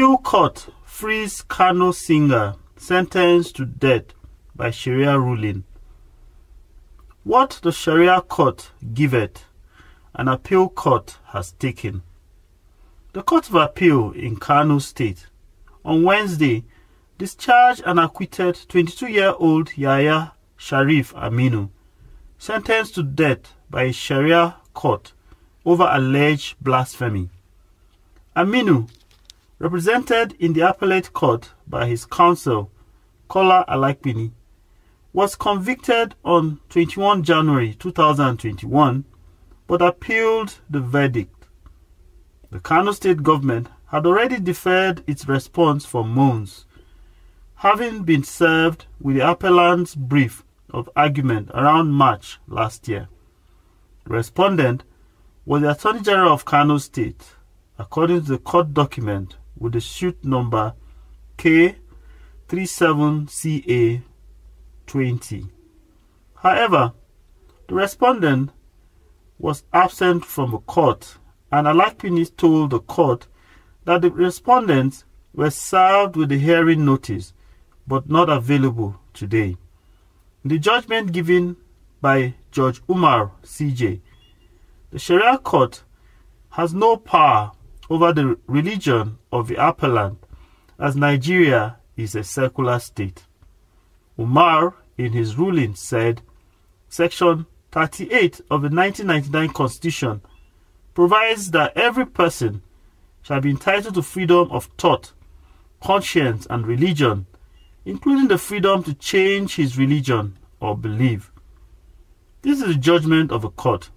Appeal court frees Kano singer sentenced to death by Sharia ruling. What the Sharia court giveth, an appeal court has taken. The Court of Appeal in Kano State on Wednesday discharged and acquitted 22-year-old Yahaya Sharif Aminu, sentenced to death by a Sharia court over alleged blasphemy. Aminu, represented in the appellate court by his counsel, Kola Alapini, was convicted on 21 January 2021 but appealed the verdict. The Kano State government had already deferred its response for months, having been served with the appellant's brief of argument around March last year. The respondent was the Attorney General of Kano State, according to the court document with the suit number K37CA20. However, the respondent was absent from the court, and Alapini told the court that the respondents were served with the hearing notice but not available today. In the judgment given by Judge Umar CJ, the Sharia court has no power over the religion of the appellant, as Nigeria is a secular state. Umar, in his ruling, said Section 38 of the 1999 Constitution provides that every person shall be entitled to freedom of thought, conscience, and religion, including the freedom to change his religion or belief. This is the judgment of a court.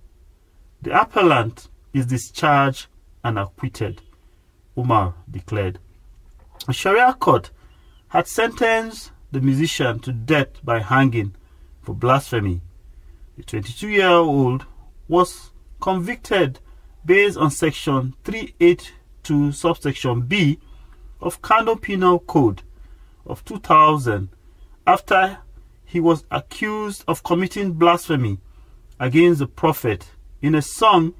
The appellant is discharged and acquitted, Umar declared. A Sharia court had sentenced the musician to death by hanging for blasphemy. The 22-year-old was convicted based on Section 382 subsection B of Kano Penal Code of 2000 after he was accused of committing blasphemy against the prophet in a song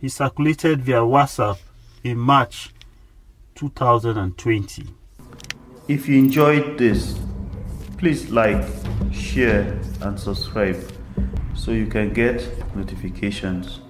he circulated via WhatsApp in March 2020. If you enjoyed this, please like, share and subscribe so you can get notifications.